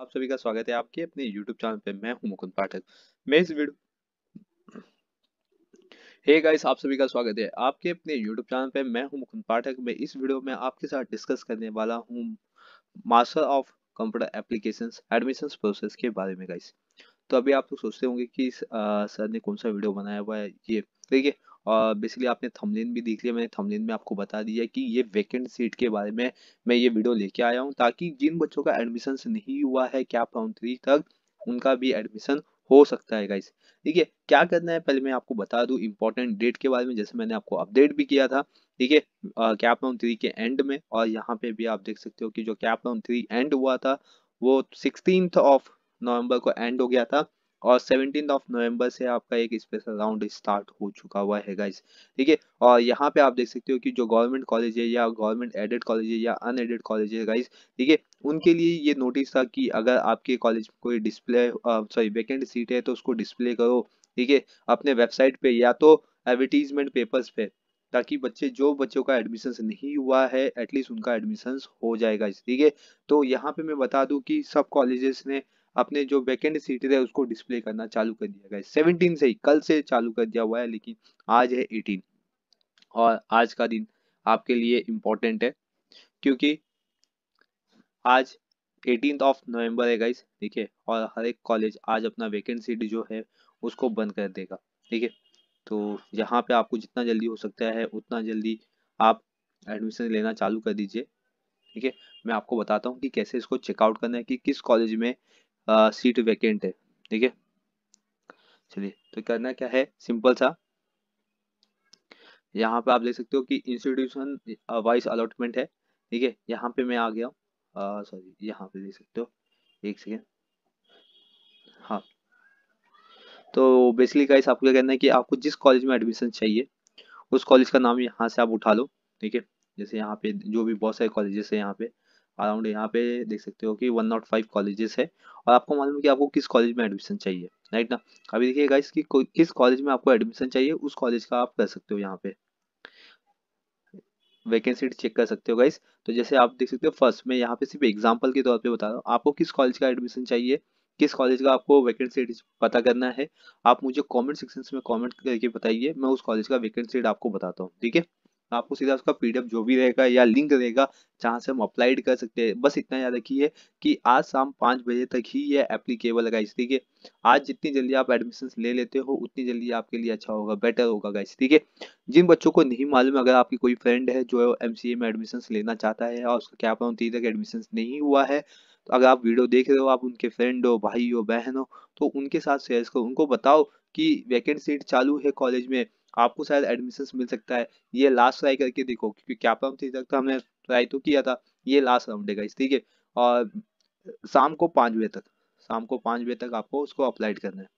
आप सभी का स्वागत है आपके अपने YouTube चैनल पे। मैं हूं मुकुंद पाठक। मैं इस वीडियो हे गाइस आप सभी का स्वागत है आपके अपने YouTube चैनल पे। मैं हूं मुकुंद पाठक। मैं इस वीडियो में आपके साथ डिस्कस करने वाला हूं master of computer applications admissions process के बारे में गाइस। तो अभी आप लोग सोचते होंगे कि सर ने कौन सा वीडियो बनाया हुआ है ये, ठीक है। और बेसिकली आपने थंबनेल भी देख लिया, मैंने थंबनेल में आपको बता दिया कि ये वैकेंट सीट के बारे में मैं ये वीडियो लेके आया हूँ, ताकि जिन बच्चों का एडमिशन नहीं हुआ है कैप राउंड 3 तक उनका भी एडमिशन हो सकता है गाइस, ठीक है। क्या करना है पहले मैं आपको बता दूं इंपॉर्टेंट डेट के बारे में, जैसे मैंने आपको अपडेट भी किया था, ठीक है, कैप राउंड 3 के एंड में। और यहाँ पे भी आप देख सकते हो कि जो कैप राउंड 3 एंड हुआ था वो 16 नवंबर को एंड हो गया था और 17 नवंबर से आपका एक स्पेशल राउंड स्टार्ट हो चुका हुआ है गाइस, ठीक है। और यहाँ पे आप देख सकते हो कि जो गवर्नमेंट कॉलेज है या गवर्नमेंट एडेड कॉलेज है या अनएडेड कॉलेज है गाइस, ठीक है, उनके लिए ये नोटिस था कि अगर आपके कॉलेज में कोई वैकेंट सीट है तो उसको डिस्प्ले करो, ठीक है, अपने वेबसाइट पे या तो एडवर्टीजमेंट पेपर्स पे, ताकि बच्चों का एडमिशन नहीं हुआ है एटलीस्ट उनका एडमिशन हो जाएगा, ठीक है। तो यहाँ पे मैं बता दूं कि सब कॉलेजेस ने अपने जो वैकेंट सीट है उसको डिस्प्ले करना चालू कर दिया गाइस। 17 से ही कल से चालू कर दिया हुआ है, लेकिन आज है 18 और आज का दिन आपके लिए इम्पोर्टेंट है क्योंकि आज 18 नवंबर है गाइस, ठीक है। और हर एक कॉलेज आज अपना वैकेंट सीट जो है उसको बंद कर देगा, ठीक है। तो यहाँ पे आपको जितना जल्दी हो सकता है उतना जल्दी आप एडमिशन लेना चालू कर दीजिए, ठीक है। मैं आपको बताता हूँ कि कैसे इसको चेकआउट करना है कि किस कॉलेज में सीट वैकेंट है, ठीक है। चलिए तो करना क्या है, सिंपल सा यहाँ पे आप देख सकते हो कि इंस्टीट्यूशन वाइज अलॉटमेंट है, ठीक है। यहाँ पे मैं आ गया हूँ, सॉरी यहाँ पे देख सकते हो, एक सेकेंड, हाँ। तो बेसिकली गाइस आपको क्या करना है कि आपको जिस कॉलेज में एडमिशन चाहिए उस कॉलेज का नाम यहाँ से आप उठा लो, ठीक है। जैसे यहाँ पे जो भी बहुत सारे कॉलेजेस है, यहाँ पे अराउंड यहाँ पे देख सकते हो कि 105 कॉलेजेस है और आपको मालूम है कि आपको किस कॉलेज में एडमिशन चाहिए, राइट ना। अभी देखिए गाइस कि किस कॉलेज में आपको एडमिशन चाहिए उस कॉलेज का आप कर सकते हो, यहाँ पे वैकेंसी चेक कर सकते हो गाइस। तो जैसे आप देख सकते हो फर्स्ट में यहाँ पे सिर्फ एग्जाम्पल के तौर पे बता रहा हूँ, आपको किस कॉलेज का एडमिशन चाहिए, किस कॉलेज का आपको वैकेंट सीट पता करना है, आप मुझे कॉमेंट सेक्शन में कॉमेंट करके बताइए, मैं उस कॉलेज का वैकेंट सीट आपको बताता हूँ, ठीक है। आपको सीधा उसका पीडीएफ जो भी रहेगा या लिंक रहेगा जहाँ से हम अप्लाइड कर सकते हैं। बस इतना याद रखिए कि आज शाम 5 बजे तक ही ये एप्लीकेबल है गाइस, ठीक है। आज जितनी जल्दी आप एडमिशंस ले लेते हो उतनी जल्दी आपके लिए अच्छा होगा, बेटर होगा गाइस, ठीक है। जिन बच्चों को नहीं मालूम, अगर आपकी कोई फ्रेंड है जो एमसीए में एडमिशंस लेना चाहता है और उसका कैप राउंड 3 तक एडमिशंस नहीं हुआ है, तो अगर आप वीडियो देख रहे हो, आप उनके फ्रेंड हो, भाई हो, बहन हो, तो उनके साथ शेयर करो, उनको बताओ कि वैकेंट सीट चालू है कॉलेज में, आपको शायद एडमिशंस मिल सकता है, ये लास्ट ट्राई करके देखो क्योंकि कैप राउंड 3 तक तो हमने ट्राई तो किया था, ये लास्ट राउंड है गाइस, ठीक है। और शाम को 5 बजे तक आपको उसको अप्लाई करना है।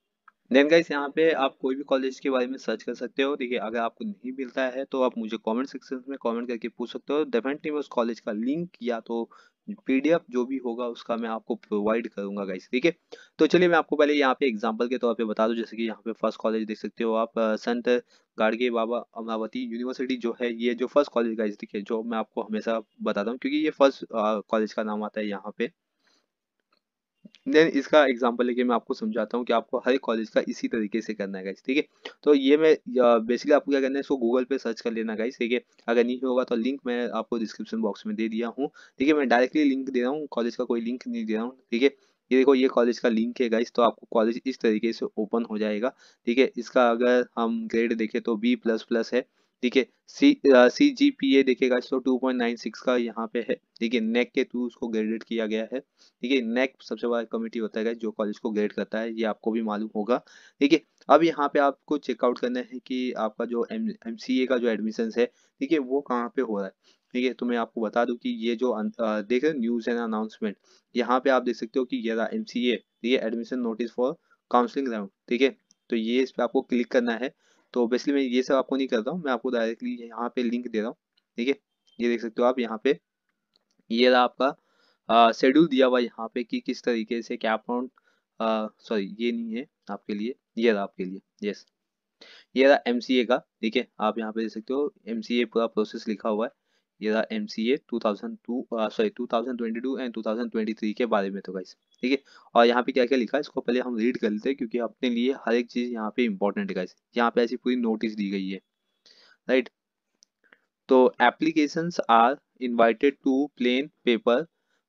देन गाइस यहाँ पे आप कोई भी कॉलेज के बारे में सर्च कर सकते हो, ठीक है। अगर आपको नहीं मिलता है तो आप मुझे कमेंट सेक्शन में कमेंट करके पूछ सकते हो, डेफिनेटली मैं उस कॉलेज का लिंक या तो पीडीएफ जो भी होगा उसका मैं आपको प्रोवाइड करूंगा गाइस, ठीक है। तो चलिए मैं आपको पहले यहाँ पे एग्जांपल के तौर पे बता दूं, जैसे कि यहाँ पे फर्स्ट कॉलेज देख सकते हो आप, संत गाडगे बाबा अमरावती यूनिवर्सिटी जो है, ये जो फर्स्ट कॉलेज गाइस, ठीक है, जो मैं आपको हमेशा बताता हूँ क्योंकि ये फर्स्ट कॉलेज का नाम आता है यहाँ पे। देन इसका एग्जांपल लेके मैं आपको समझाता हूँ कि आपको हर कॉलेज का इसी तरीके से करना है गाइस, ठीक है। तो ये मैं बेसिकली आपको क्या करना है, इसको गूगल पे सर्च कर लेना गाइस, ठीक है। अगर नहीं होगा तो लिंक मैं आपको डिस्क्रिप्शन बॉक्स में दे दिया हूँ, ठीक है। मैं डायरेक्टली लिंक दे रहा हूँ, कॉलेज का कोई लिंक नहीं दे रहा हूँ, ठीक है। ये देखो ये कॉलेज का लिंक है गाइस, तो आपको कॉलेज इस तरीके से ओपन हो जाएगा, ठीक है। इसका अगर हम ग्रेड देखें तो B++ है, ठीक है। CGPA देखेगा तो 2.96 का यहाँ पे है, ठीक है। नेक के थ्रू उसको ग्रेडेड किया गया है, ठीक है। नेक सबसे बड़ा कमेटी होता है जो कॉलेज को ग्रेड करता है, ये आपको भी मालूम होगा, ठीक है। अब यहाँ पे आपको चेकआउट करना है कि आपका जो MCA का जो एडमिशन है, ठीक है, वो कहाँ पे हो रहा है, ठीक है। तो मैं आपको बता दूं कि ये जो देख रहे न्यूज एंड अनाउंसमेंट, यहाँ पे आप देख सकते हो कि ये रहा MCA, ठीक है, admission notice for counselling round, ठीक है। तो ये इस पर आपको क्लिक करना है। तो बेसिकली मैं ये सब आपको नहीं करता हूँ, मैं आपको डायरेक्टली यहाँ पे लिंक दे रहा हूँ, ठीक है। ये देख सकते हो आप यहाँ पे, ये रहा आपका शेड्यूल दिया हुआ यहाँ पे कि किस तरीके से कैप राउंड, सॉरी ये नहीं है आपके लिए, ये रहा आपके लिए, यस, ये रहा MCA का, ठीक है। आप यहाँ पे देख सकते हो MCA पूरा प्रोसेस लिखा हुआ है, ये था MCA 2022 एंड 2023 के बारे में। तो गाइस ठीक है, और यहाँ पे क्या क्या लिखा है इसको पहले हम रीड कर लेते हैं क्योंकि अपने लिए हर एक चीज़ यहाँ पे इम्पोर्टेंट है गाइस। यहाँ पे ऐसी पूरी नोटिस दी गई है राइट। तो applications are invited to plain paper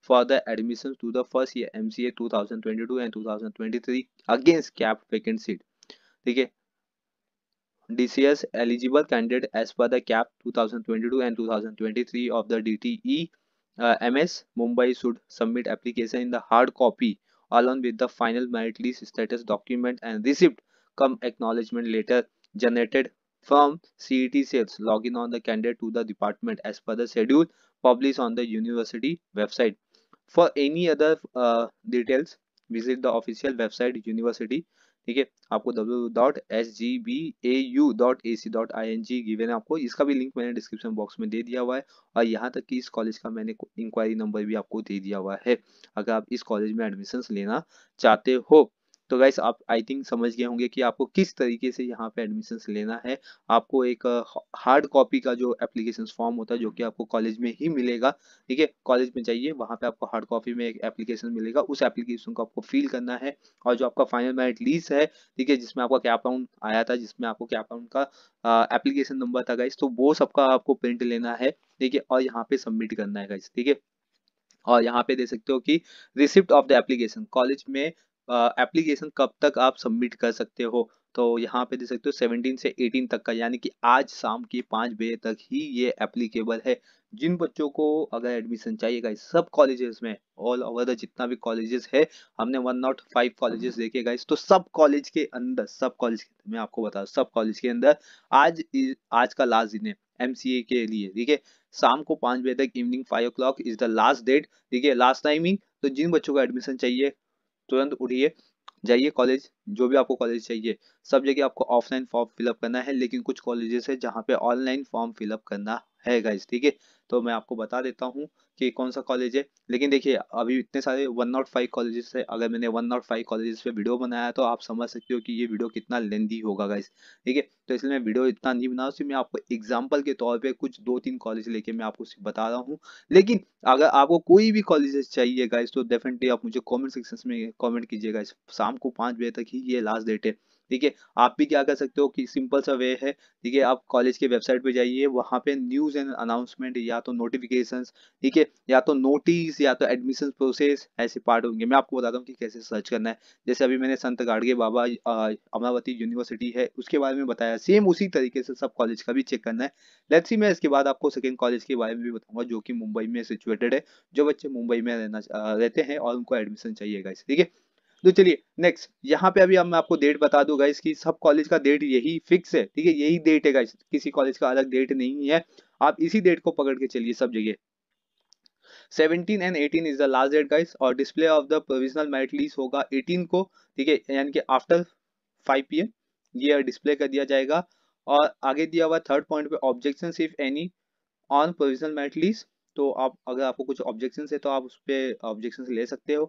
for the admissions to the first year MCA 2022 and 2023 against cap vacant seat, ठीक है। DCS eligible candidate as per the cap 2022 and 2023 of the DTE MS Mumbai should submit application in the hard copy along with the final merit list status document and receipt cum acknowledgement letter generated from CET cells. Login on the candidate to the department as per the schedule published on the university website. For any other details, visit the official website university. ठीक है, आपको www.sgbau.ac.ing given है। आपको इसका भी link मैंने description box में दे दिया हुआ है और यहाँ तक कि इस कॉलेज का मैंने इंक्वायरी नंबर भी आपको दे दिया हुआ है अगर आप इस कॉलेज में एडमिशंस लेना चाहते हो। तो गाइस आप आई थिंक समझ गए होंगे कि आपको किस तरीके से यहाँ पे एडमिशंस लेना है। आपको एक हार्ड कॉपी का जो एप्लीकेशन फॉर्म होता है जो कि आपको कॉलेज में ही मिलेगा, ठीक है, कॉलेज में चाहिए वहाँ पे आपको हार्ड कॉपी में एक एप्लीकेशन मिलेगा, उस एप्लीकेशन को आपको फिल करना है। और जो आपका फाइनल मेरिट लिस्ट है, ठीक है, जिसमें आपका कैप राउंड आया था, जिसमें आपको कैप राउंड का एप्लीकेशन नंबर था गाइस, तो वो सबका आपको प्रिंट लेना है, ठीक है, और यहाँ पे सबमिट करना है गाइस, ठीक है। और यहाँ पे दे सकते हो कि receipt of the application, college में एप्लीकेशन कब तक आप सबमिट कर सकते हो, तो यहाँ पे दे सकते हो 17 से 18 तक का, यानी कि आज शाम के 5 बजे तक ही ये एप्लीकेबल है। जिन बच्चों को अगर एडमिशन चाहिएगा इस सब कॉलेजेस में, ऑल ओवर द जितना भी कॉलेजेस है, हमने 105 कॉलेजेस देखे गाइस, तो सब कॉलेज के अंदर, सब कॉलेज में आपको बता, सब कॉलेज के अंदर आज का लास्ट दिन है MCA के लिए, ठीक है। शाम को 5 बजे तक, evening 5 o'clock is the last date, ठीक है, लास्ट टाइमिंग। तो जिन बच्चों को एडमिशन चाहिए तुरंत उठिए, जाइए कॉलेज, जो भी आपको कॉलेज चाहिए। सब जगह आपको ऑफलाइन फॉर्म फिलअप करना है, लेकिन कुछ कॉलेजेस है जहाँ पे ऑनलाइन फॉर्म फिलअप करना है गाइज, ठीक है। तो मैं आपको बता देता हूँ कि कौन सा कॉलेज है, लेकिन देखिए अभी इतने सारे 105 कॉलेजेस है। अगर मैंने 105 कॉलेजेस पे वीडियो बनाया तो आप समझ सकते हो कि ये वीडियो कितना लेंदी होगा गाइज, ठीक है। तो इसलिए मैं वीडियो इतना नहीं बना रहा हूँ, मैं आपको एग्जाम्पल के तौर पे कुछ 2-3 कॉलेज लेके मैं आपको बता रहा हूँ। लेकिन अगर आपको कोई भी कॉलेजेस चाहिए गाइज तो डेफिनेटली आप मुझे कॉमेंट सेक्शन में कॉमेंट कीजिएगा। शाम को 5 बजे तक ही ये लास्ट डेट है, ठीक है। आप भी क्या कर सकते हो कि सिंपल सा वे है, ठीक है, आप कॉलेज के वेबसाइट पे जाइए, वहाँ पे न्यूज़ एंड अनाउंसमेंट या तो नोटिफिकेशंस, ठीक है, या तो नोटिस, या तो एडमिशन प्रोसेस, ऐसे पार्ट होंगे। मैं आपको बताता हूँ कि कैसे सर्च करना है। जैसे अभी मैंने संत गाडगे बाबा अमरावती यूनिवर्सिटी है उसके बारे में बताया, सेम उसी तरीके से सब कॉलेज का भी चेक करना है। लेट्स सी, मैं इसके बाद आपको सेकेंड कॉलेज के बारे में भी बताऊँगा जो कि मुंबई में सिचुएटेड है, जो बच्चे मुंबई में रहते हैं और उनको एडमिशन चाहिएगा, ठीक है। तो चलिए नेक्स्ट, यहाँ पे अभी हम आपको डेट बता दूंगा इसकी, सब कॉलेज का डेट यही फिक्स है, ठीक है, यही डेट है गाइस, किसी कॉलेज का अलग डेट नहीं है। आप इसी डेट को पकड़ के चलिए सब जगह। 17 and 18 is the last date guys, और display of the provisional merit list होगा 18 को, ठीक है, यानी कि आफ्टर 5 PM ये डिस्प्ले कर दिया जाएगा। और आगे दिया हुआ थर्ड पॉइंट पे, objection if any on provisional merit list, तो आप अगर आपको कुछ ऑब्जेक्शन है तो आप उस पर ऑब्जेक्शन ले सकते हो।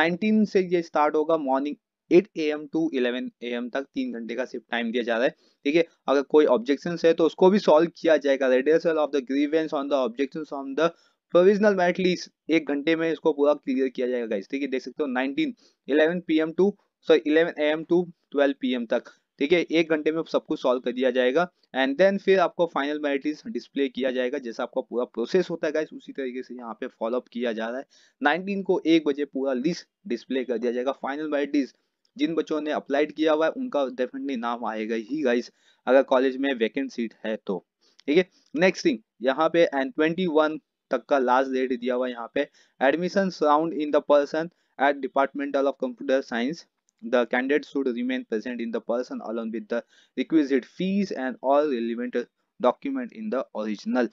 19 से ये स्टार्ट होगा, मॉर्निंग 8 AM टू 11 AM तक 3 घंटे का सिर्फ टाइम दिया जा रहा है, ठीक है। अगर कोई ऑब्जेक्शन है तो उसको भी सॉल्व किया जाएगा। Redressal of the grievance on the objection on the provisional merit list, 1 घंटे में इसको पूरा क्लियर किया जाएगा गाइस, ठीक है, देख सकते हो। 19 11 PM to 11 AM to 12 PM तक, ठीक है, 1 घंटे में सब कुछ सॉल्व कर दिया जाएगा। एंड देन फिर आपको फाइनल मेरिट लिस्ट डिस्प्ले किया जाएगा। जैसा आपका पूरा प्रोसेस होता है गाइस उसी तरीके से यहाँ पे फॉलोअप किया जा रहा है। 19 को 1 बजे पूरा लिस्ट डिस्प्ले कर दिया जाएगा, फाइनल मेरिट लिस्ट। जिन बच्चों ने अप्लाइड किया हुआ है उनका डेफिनेटली नाम आएगा ही गाइस, अगर कॉलेज में वैकेंट सीट है तो, ठीक है। नेक्स्ट थिंग यहाँ पे, एंड 21 तक का लास्ट डेट दिया हुआ है यहाँ पे। Admission round in the person at departmental of computer science, the candidate should remain present in the person along with the requisite fees and all relevant document in the original।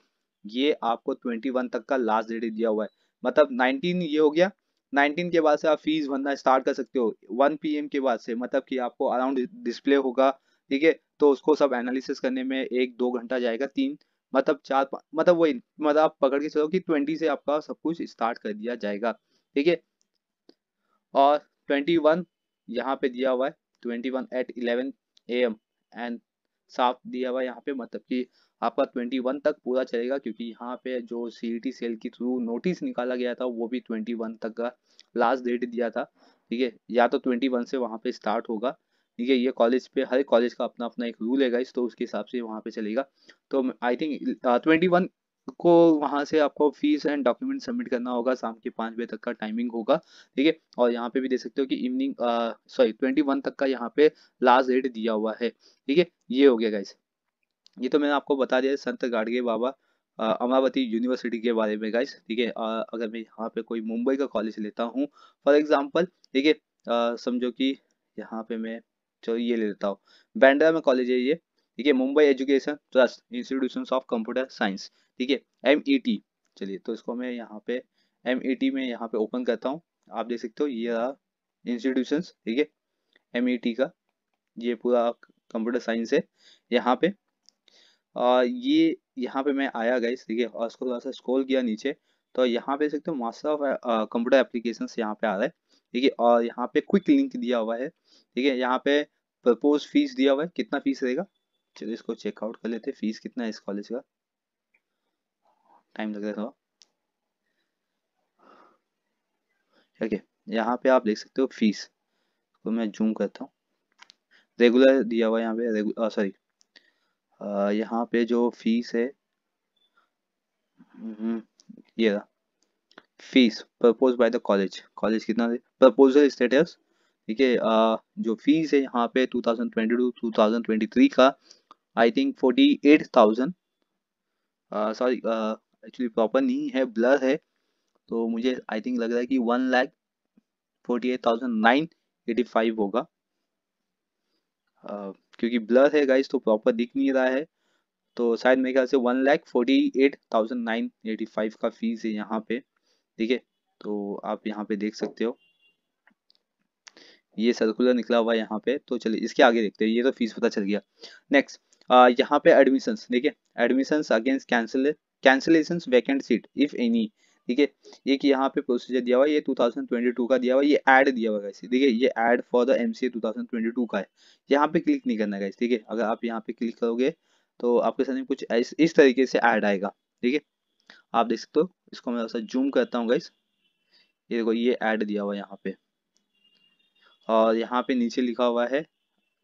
ये आपको 21 तक का last date दिया हुआ है, मतलब 19 ये हो गया। 19 के बाद से आप फीस भरना स्टार्ट कर सकते हो 1 PM के बाद से, मतलब कि आपको अराउंड डिस्प्ले होगा, ठीक है, तो उसको सब एनालिसिस करने में 1-2 घंटा जाएगा, 3 मतलब 4, मतलब वही, मतलब आप पकड़ के चलो कि 20 से आपका सब कुछ स्टार्ट कर दिया जाएगा, ठीक है। और 21 यहाँ पे दिया हुआ है, 21 at 11 AM एंड साफ दिया हुआ है यहाँ पे, मतलब कि आपका 21 तक पूरा चलेगा, क्योंकि यहाँ पे जो सीईटी सेल के थ्रू नोटिस निकाला गया था वो भी 21 तक का लास्ट डेट दिया था। ठीक है, या तो 21 से वहाँ पे स्टार्ट होगा। ठीक है, ये कॉलेज पे हर कॉलेज का अपना अपना एक रूल है गाइस, तो उसके हिसाब से वहाँ पे चलेगा। तो आई थिंक 21 को वहाँ से आपको फीस एंड डॉक्यूमेंट सबमिट करना होगा, शाम के 5 बजे तक का टाइमिंग होगा। ठीक है, और यहाँ पे भी देख सकते हो कि इवनिंग 21 तक का यहाँ पे लास्ट डेट दिया हुआ है। ठीक है, ये हो गया गाइस, ये तो मैंने आपको बता दिया संत गाडगे बाबा अमरावती यूनिवर्सिटी के बारे में गाइस। ठीक है, अगर मैं यहाँ पे कोई मुंबई का कॉलेज लेता हूँ फॉर एग्जाम्पल, ठीक है, समझो कि यहाँ पे मैं चलो ये ले लेता हूँ, बांद्रा में कॉलेज है ये। ठीक है, Mumbai education trust institutions of computer science. ठीक है, MET, चलिए तो इसको मैं यहाँ पे MET में यहाँ पे ओपन करता हूँ। आप देख सकते हो ये रहा इंस्टीट्यूशंस। ठीक है, MET का ये पूरा कंप्यूटर साइंस है। यहाँ पे ये यहाँ पे मैं आया गाइस। ठीक है, और इसको थोड़ा सा स्क्रॉल किया नीचे, तो यहाँ पे देख सकते हो मास्टर ऑफ कंप्यूटर एप्लीकेशंस यहाँ पे आ रहा है। ठीक है, और यहाँ पे क्विक लिंक दिया हुआ है। ठीक है, यहाँ पे प्रपोज फीस दिया हुआ है, कितना फीस रहेगा, चलो इसको चेकआउट कर लेते हैं। फीस कितना है इस कॉलेज का, टाइम लग रहा है थोड़ा। ठीक है, यहाँ पे आप देख सकते हो फीस को मैं जूम करता हूँ, रेगुलर दिया हुआ है यहाँ पे, सॉरी यहाँ पे जो फीस है ये रहा fees propose by the college. College कितना है प्रपोजल स्टेटस। ठीक है, जो फीस है यहाँ पे 2022-2023 का I think 48,000, sorry actually proper नहीं है, ब्लर है, तो मुझे आई थिंक लग रहा है कि 1,48,985 होगा, क्योंकि ब्लर है गाइस तो प्रॉपर दिख नहीं रहा है, तो शायद मेरे ख्याल से 1,48,985 का फीस है यहाँ पे। ठीक है, तो आप यहाँ पे देख सकते हो ये सर्कुलर निकला हुआ है यहाँ पे। तो चलिए इसके आगे देखते हैं, ये तो फीस पता चल गया। नेक्स्ट यहाँ पे एडमिशंस। ठीक है, admissions against cancellations vacant seat if any. ठीक है, एक यहाँ पे प्रोसीजर दिया हुआ है, ये 2022 का दिया हुआ है, ये ऐड दिया हुआ है गाइस। ठीक है, ये ऐड फॉर द MCA 2022 का है, यहाँ पे क्लिक नहीं करना गाइस। ठीक है, अगर आप यहाँ पे क्लिक करोगे तो आपके सामने कुछ इस तरीके से ऐड आएगा। ठीक है, आप देख सकते हो, इसको मैं थोड़ा जूम करता हूँ गाइस, ये देखो ये ऐड दिया हुआ है यहाँ पे, और यहाँ पे नीचे लिखा हुआ है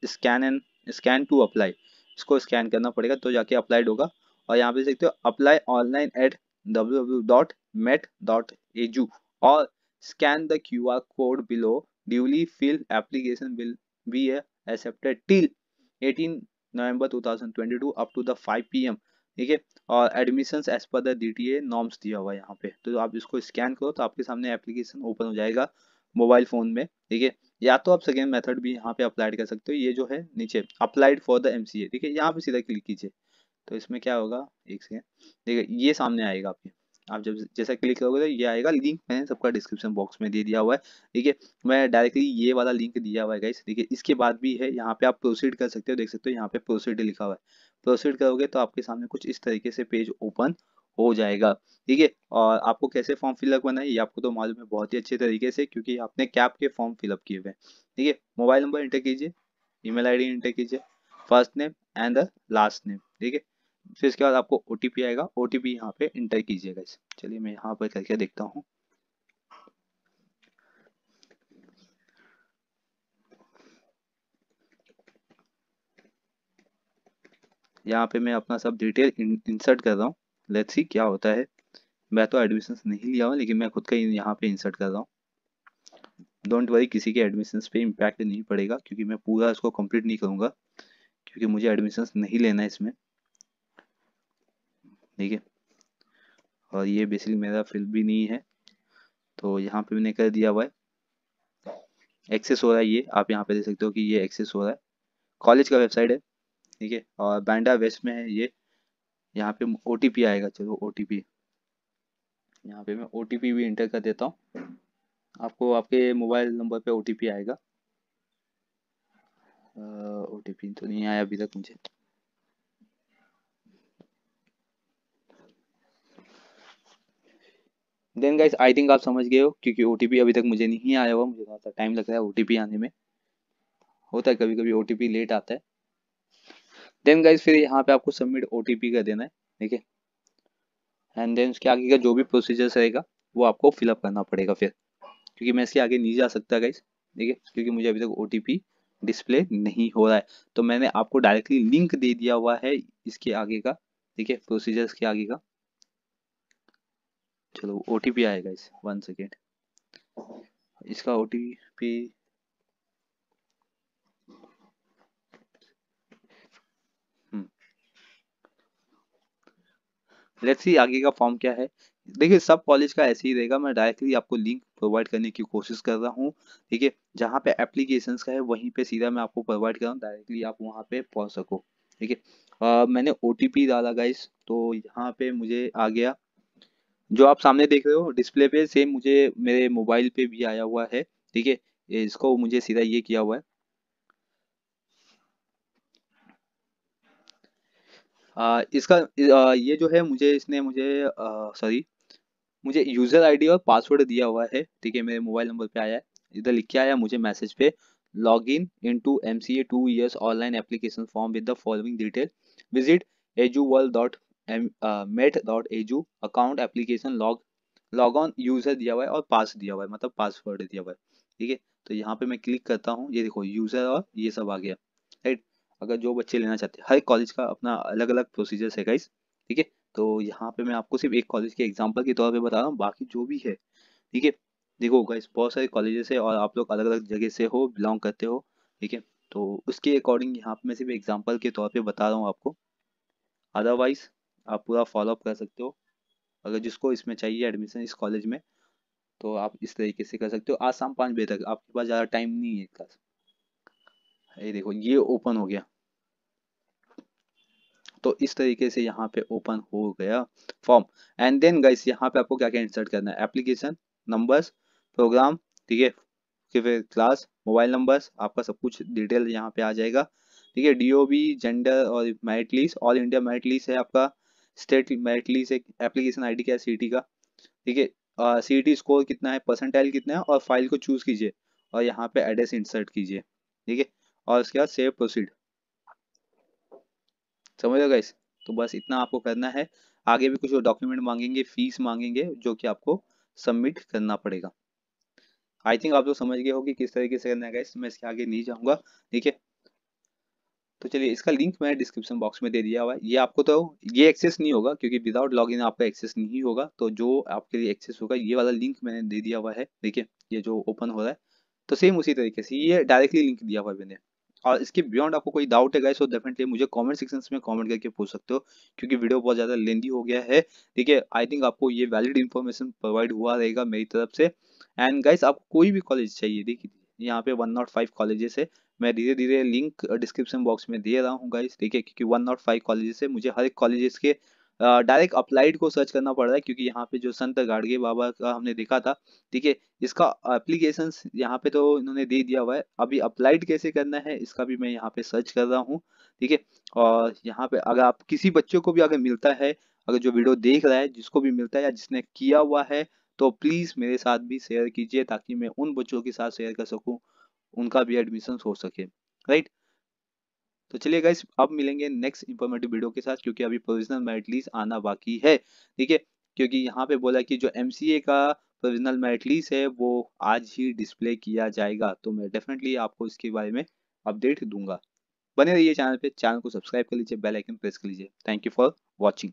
स्कैन टू अप्लाई, इसको स्कैन करना पड़ेगा तो जाके अप्लाइड होगा। और यहाँ पे देख सकते हो अप्लाई ऑनलाइन एट www.met.edu और scan the QR code below, duly fill application will be accepted till 18 November 2022 up to the 5 PM। ठीक है, और admissions as per the DTE norms दिया हुआ है यहाँ पे, तो आप इसको स्कैन करो तो आपके सामने एप्लीकेशन ओपन हो जाएगा मोबाइल फोन में। ठीक है, या तो आप सेकेंड मेथड भी यहाँ पे अप्लाइड कर सकते हो, ये जो है नीचे अप्लाइड फॉर द MCA। ठीक है, यहाँ पे सीधा क्लिक कीजिए, तो इसमें क्या होगा, एक सेकेंड, ठीक है, ये सामने आएगा आपके, आप जब जैसा क्लिक करोगे तो ये आएगा। लिंक मैंने सबका डिस्क्रिप्शन बॉक्स में दे दिया हुआ है। ठीक है, मैं डायरेक्टली ये वाला लिंक दिया हुआ है गाइस। ठीक है, इसके बाद भी है, यहाँ पे आप प्रोसीड कर सकते हो, देख सकते हो यहाँ पे प्रोसीड लिखा हुआ है, प्रोसीड करोगे तो आपके सामने कुछ इस तरीके से पेज ओपन हो जाएगा। ठीक है, और आपको कैसे फॉर्म फिलअप करना है ये आपको तो मालूम है बहुत ही अच्छे तरीके से, क्योंकि आपने कैप के फॉर्म फिलअप किए हुए हैं। ठीक है, मोबाइल नंबर इंटर कीजिए, ईमेल आईडी इंटर कीजिए, first name and the last name. ठीक है, फिर इसके बाद आपको OTP आएगा, OTP यहाँ पे इंटर कीजिएगा। चलिए मैं यहाँ पर करके देखता हूँ, यहाँ पे मैं अपना सब डिटेल इंसर्ट कर रहा हूँ, लेट्स सी क्या होता है। मैं तो एडमिशंस नहीं लिया हूँ, लेकिन मैं खुद का यहाँ पे इंसर्ट कर रहा हूँ। डोंट वरी, किसी के एडमिशंस पे इम्पैक्ट नहीं पड़ेगा, क्योंकि मैं पूरा इसको कंप्लीट नहीं करूँगा, क्योंकि मुझे एडमिशंस नहीं लेना है इसमें। ठीक है, और ये बेसिकली मेरा फील्ड भी नहीं है, तो यहाँ पे मैंने कर दिया हुआ है। एक्सेस हो रहा है ये, आप यहाँ पे देख सकते हो कि ये एक्सेस हो रहा है, कॉलेज का वेबसाइट है। ठीक है, और बांद्रा वेस्ट में है ये, यहाँ पे OTP आएगा, चलो OTP यहाँ पे मैं OTP भी इंटर कर देता हूँ, आपको आपके मोबाइल नंबर पे OTP आएगा। OTP तो नहीं आया अभी तक मुझे, देन गाइस आई थिंक आप समझ गए हो, क्योंकि OTP अभी तक मुझे नहीं आया हुआ, मुझे थोड़ा सा टाइम लग रहा है OTP आने में, होता है कभी कभी OTP लेट आता है। देन गाइज फिर यहाँ पे आपको सबमिट ओटीपी का देना है, ठीक है, एंड देन उसके आगे का जो भी प्रोसीजर्स रहेगा वो आपको फिलअप करना पड़ेगा फिर, क्योंकि मैं इसके आगे नहीं जा सकता गाइज, ठीक है, क्योंकि मुझे अभी तक ओटीपी डिस्प्ले नहीं हो रहा है। तो मैंने आपको डायरेक्टली लिंक दे दिया हुआ है इसके आगे का, ठीक है, प्रोसीजर्स के आगे का। चलो ओटीपी आएगा इस 1 सेकेंड, इसका ओटीपी लेट्स सी आगे का फॉर्म क्या है। देखिए सब कॉलेज का ऐसे ही रहेगा, मैं डायरेक्टली आपको लिंक प्रोवाइड करने की कोशिश कर रहा हूँ, ठीक है, जहाँ पे एप्लीकेशंस का है वहीं पे सीधा मैं आपको प्रोवाइड कर रहा हूँ, डायरेक्टली आप वहाँ पे पहुँच सको, ठीक है। मैंने ओटीपी डाला गाइस, तो यहाँ पे मुझे आ गया, जो आप सामने देख रहे हो डिस्प्ले पे सेम मुझे मेरे मोबाइल पे भी आया हुआ है, ठीक है, इसको मुझे सीधा ये किया हुआ है। इसका ये जो है मुझे इसने मुझे सॉरी मुझे यूजर आईडी और पासवर्ड दिया हुआ है, ठीक है, मेरे मोबाइल नंबर पे आया है, इधर लिख के आया मुझे मैसेज पे, log in into MCA 2 years online application form with the following detail, visit edu.met.edu account application, log on user दिया हुआ है और पास दिया हुआ है, मतलब पासवर्ड दिया हुआ है, ठीक है। तो यहाँ पे मैं क्लिक करता हूँ, ये देखो यूजर और ये सब आ गया, राइट। अगर जो बच्चे लेना चाहते हैं, हर कॉलेज का अपना अलग अलग प्रोसीजर्स है गाइस, ठीक है। तो यहाँ पे मैं आपको सिर्फ एक कॉलेज के एग्जांपल के तौर पे बता रहा हूँ, बाकी जो भी है, ठीक है, देखो गाइस बहुत सारे कॉलेजेस है और आप लोग अलग अलग जगह से हो, बिलोंग करते हो, ठीक है, तो उसके अकॉर्डिंग यहाँ पे मैं सिर्फ एग्जाम्पल के तौर पर बता रहा हूँ आपको, अदरवाइज आप पूरा फॉलोअप कर सकते हो। अगर जिसको इसमें चाहिए एडमिशन इस कॉलेज में, तो आप इस तरीके से कर सकते हो। आज शाम 5 बजे तक आपके पास ज़्यादा टाइम नहीं है क्लास। ये देखो ये ओपन हो गया, तो इस तरीके से यहाँ पे ओपन हो गया फॉर्म, एंड देन गाइस यहाँ पे आपको क्या क्या इंसर्ट करना है, एप्लीकेशन नंबर्स, प्रोग्राम, ठीक है, फिर क्लास, मोबाइल नंबर्स, आपका सब कुछ डिटेल यहाँ पे आ जाएगा, ठीक है। डीओबी, जेंडर और merit list, all India merit list है आपका, state merit list, application ID क्या है सीईटी का, ठीक है, सीईटी स्कोर कितना है, परसेंटाइल कितना है, और फाइल को चूज कीजिए और यहाँ पे एड्रेस इंसर्ट कीजिए, ठीक है, और उसके बाद सेव प्रोसीड, समझ लो गाइस। तो बस इतना आपको करना है, आगे भी कुछ डॉक्यूमेंट मांगेंगे, फीस मांगेंगे, जो कि आपको सबमिट करना पड़ेगा। आई थिंक आप लोग समझ गए हो कि किस तरीके से करना है गाइस, मैं इसके आगे नहीं जाऊंगा, ठीक है। तो चलिए इसका लिंक मैंने डिस्क्रिप्शन बॉक्स में दे दिया हुआ है, ये आपको तो ये एक्सेस नहीं होगा क्योंकि विदाउट लॉगिन आपका एक्सेस नहीं होगा, तो जो आपके लिए एक्सेस होगा ये वाला लिंक मैंने दे दिया हुआ है, देखिए ये जो ओपन हो रहा है, तो सेम उसी तरीके से ये डायरेक्टली लिंक दिया हुआ है मैंने। और इसके बियॉन्ड आपको कोई डाउट है गाइस तो डेफिनेटली मुझे कमेंट सेक्शन में कमेंट करके पूछ सकते हो, क्योंकि वीडियो बहुत ज़्यादा लेंदी हो गया है, ठीक है। आई थिंक आपको ये वैलिड इन्फॉर्मेशन प्रोवाइड हुआ रहेगा मेरी तरफ से। एंड गाइस आपको कोई भी कॉलेज चाहिए, देखिए यहाँ पे 105 कॉलेजेस है, मैं धीरे धीरे लिंक डिस्क्रिप्शन बॉक्स में दे रहा हूँ गाइस, ठीक है, क्योंकि 105 कॉलेजेस है, मुझे हर एक कॉलेजेस के डायरेक्ट अप्लाइड को सर्च करना पड़ रहा है, क्योंकि यहाँ पे जो संत गाडगे बाबा का हमने देखा था, ठीक है, इसका एप्लीकेशन यहाँ पे तो इन्होंने दे दिया हुआ है, अभी अप्लाइड कैसे करना है इसका भी मैं यहाँ पे सर्च कर रहा हूँ, ठीक है। और यहाँ पे अगर आप किसी बच्चे को भी अगर मिलता है, अगर जो वीडियो देख रहा है जिसको भी मिलता है या जिसने किया हुआ है, तो प्लीज़ मेरे साथ भी शेयर कीजिए, ताकि मैं उन बच्चों के साथ शेयर कर सकूँ, उनका भी एडमिशन हो सके, राइट। तो चलिए गाइस अब मिलेंगे नेक्स्ट इंफॉर्मेटिव वीडियो के साथ, क्योंकि अभी प्रोविजनल मेरिट लिस्ट आना बाकी है, ठीक है, क्योंकि यहाँ पे बोला कि जो एमसीए का प्रोविजनल मेरिट लिस्ट है वो आज ही डिस्प्ले किया जाएगा, तो मैं डेफिनेटली आपको इसके बारे में अपडेट दूंगा। बने रहिए चैनल पे, चैनल को सब्सक्राइब कर लीजिए, बेल आइकन प्रेस कर लीजिए। Thank you for watching.